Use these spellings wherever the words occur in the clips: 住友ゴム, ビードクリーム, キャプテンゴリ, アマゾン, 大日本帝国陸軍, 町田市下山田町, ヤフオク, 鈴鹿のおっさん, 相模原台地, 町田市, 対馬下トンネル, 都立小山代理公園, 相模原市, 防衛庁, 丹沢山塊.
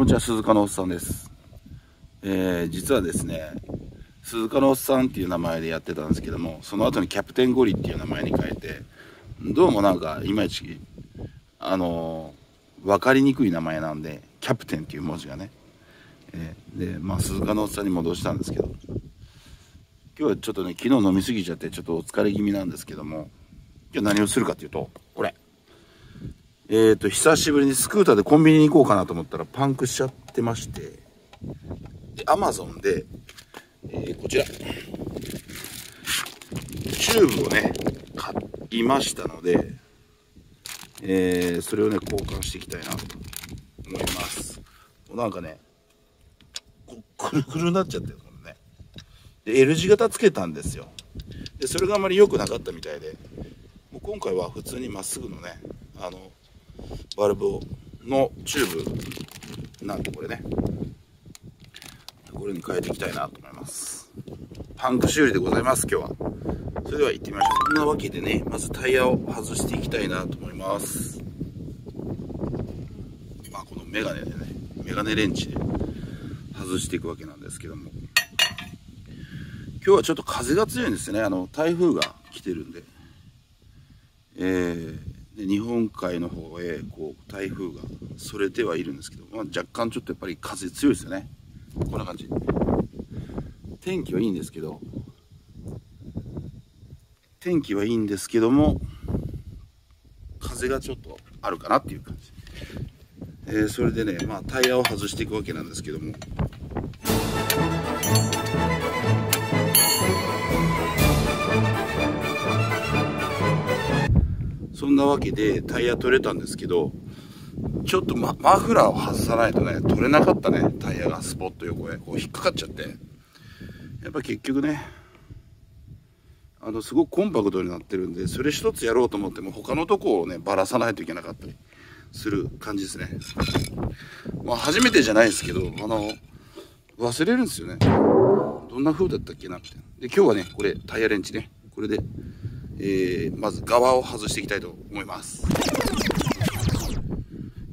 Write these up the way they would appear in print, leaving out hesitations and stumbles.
こんにちは、鈴鹿のおっさんです。実はですね、鈴鹿のおっさんっていう名前でやってたんですけども、その後にキャプテンゴリっていう名前に変えて、どうもなんかいまいち分かりにくい名前なんで、キャプテンっていう文字がね、でまあ鈴鹿のおっさんに戻したんですけど、今日はちょっとね、昨日飲みすぎちゃってちょっとお疲れ気味なんですけども、今日何をするかっていうと、これ。久しぶりにスクーターでコンビニに行こうかなと思ったらパンクしちゃってまして、で、アマゾンで、こちら、チューブをね、買いましたので、それをね、交換していきたいなと思います。なんかね、くるくるになっちゃってるもんね。で、L 字型つけたんですよ。で、それがあまり良くなかったみたいで、もう今回は普通にまっすぐのね、バルブのチューブなんで、これね、これに変えていきたいなと思います。パンク修理でございます。今日はそれでは行ってみましょう。そんなわけでね、まずタイヤを外していきたいなと思います。まあこのメガネでね、メガネレンチで外していくわけなんですけども、今日はちょっと風が強いんですよね。台風が来てるんで、日本海の方へこう台風がそれてはいるんですけど、まあ、若干ちょっとやっぱり風強いですよね。こんな感じ。天気はいいんですけど、天気はいいんですけども、風がちょっとあるかなっていう感じ。それでね、まあ、タイヤを外していくわけなんですけども。そんなわけでタイヤ取れたんですけど、ちょっとマフラーを外さないとね、取れなかったね。タイヤがスポッと横へこう引っかかっちゃって、やっぱ結局ね、すごくコンパクトになってるんで、それ一つやろうと思っても他のとこをね、ばらさないといけなかったりする感じですね。まあ初めてじゃないですけど、忘れるんですよね。どんな風だったっけなみたいな。で、今日はね、これタイヤレンチね、これでまず側を外していきたいと思います。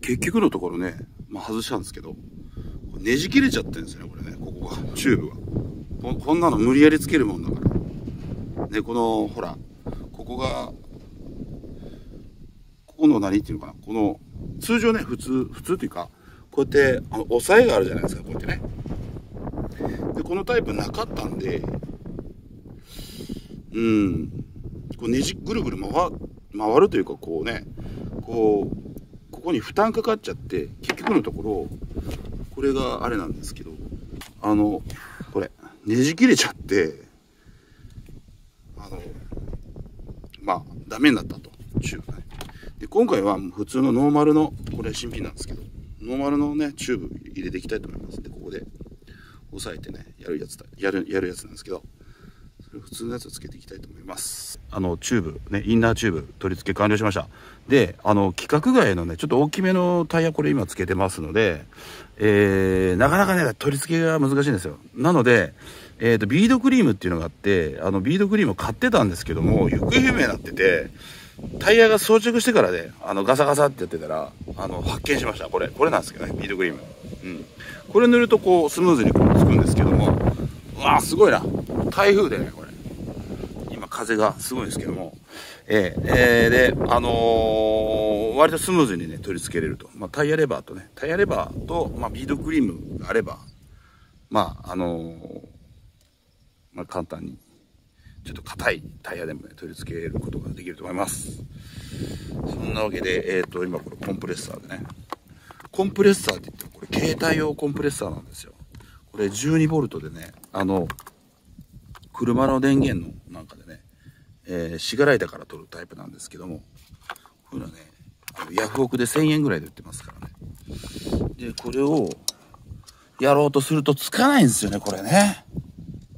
結局のところね、まあ、外したんですけど、ねじ切れちゃってるんですよね、これね。ここがチューブが こんなの無理やりつけるもんだからで、このほら、ここがここの何っていうのかな、この通常ね、普通っていうか、こうやって押さえがあるじゃないですか、こうやってね。で、このタイプなかったんで、こうねじぐるぐる回るというか、こうね、ここに負担かかっちゃって、結局のところこれがあれなんですけど、これねじ切れちゃって、まあダメになったと。チューブね。で、今回は普通のノーマルの、これ新品なんですけど、ノーマルのねチューブ入れていきたいと思います。で、ここで押さえてね、やるやつなんですけど、普通のやつをつけていきたいと思います。チューブね、インナーチューブ取り付け完了しました。で、規格外のね、ちょっと大きめのタイヤ、これ今つけてますので、なかなかね取り付けが難しいんですよ。なので、ビードクリームっていうのがあって、ビードクリームを買ってたんですけども、行方不明になってて、タイヤが装着してからね、ガサガサってやってたら、発見しました。これなんですけどね、ビードクリーム、これ塗るとこうスムーズにこうつくんですけども、うわー、すごいな。台風でね、これ今風がすごいんですけども、で、割とスムーズにね取り付けれると。まあ、タイヤレバーと、まあ、ビードクリームがあれば、まあまあ、簡単にちょっと硬いタイヤでもね取り付けることができると思います。そんなわけで、今これコンプレッサーでね、コンプレッサーって言っても、これ携帯用コンプレッサーなんですよ。これ12ボルトでね、車の電源のなんかでね、シガライダから取るタイプなんですけども、こういうのはね、ヤフオクで1000円ぐらいで売ってますからね。で、これをやろうとするとつかないんですよね、これね。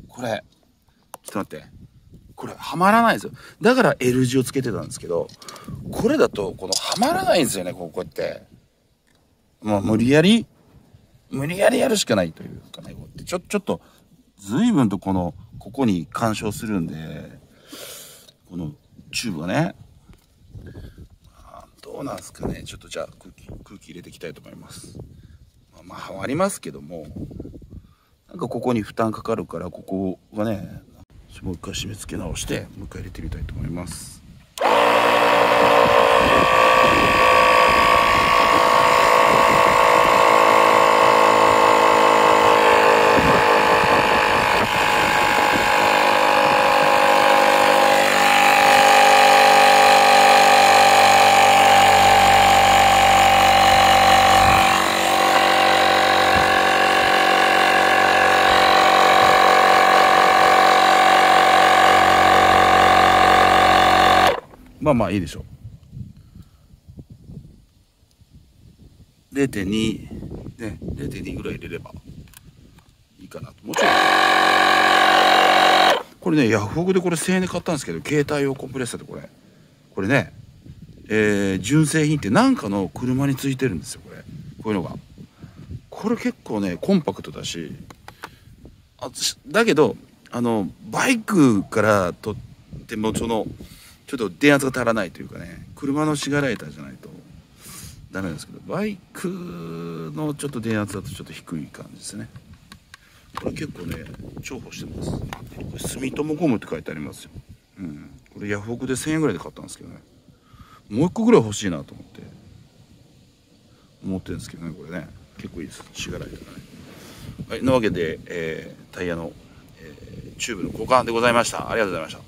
これ。ちょっと待って。これ、はまらないんですよ。だから L 字をつけてたんですけど、これだと、この、はまらないんですよね、こうやって。もう無理やりやるしかないというかね、ちょっと、随分とここに干渉するんで、このチューブがね、どうなんすかね。ちょっとじゃあ空気入れていきたいと思います。まあ、まあありますけども、なんかここに負担かかるから、ここはねもう一回締め付け直してもう一回入れてみたいと思います。まあまあいいでしょう。 0.2 ね、 0.2 ぐらい入れればいいかなと。もちろんこれねヤフオクでこれ1000円で買ったんですけど、携帯用コンプレッサーでこれね、純正品ってなんかの車についてるんですよ。こういうのがこれ結構ねコンパクトだし、だけどバイクからとってもそのちょっと電圧が足らないというかね、車のシガライターじゃないとダメなんですけど、バイクのちょっと電圧だとちょっと低い感じですね。これ結構ね重宝してます。これ住友ゴムって書いてありますよ。うん、これヤフオクで1000円ぐらいで買ったんですけどね、もう1個ぐらい欲しいなと思ってるんですけどね、これね結構いいです、シガライターがね。はい、なわけで、タイヤの、チューブの交換でございました。ありがとうございました。